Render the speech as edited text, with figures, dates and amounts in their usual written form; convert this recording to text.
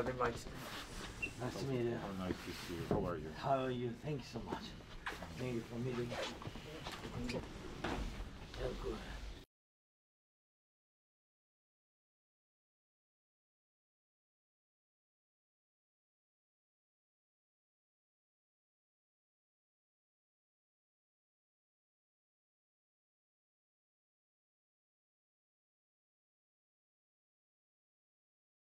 Hello, Big Mike. Nice to meet you. How nice to see you. How are you? How are you? Thank you so much. Thank you for meeting. Thank you.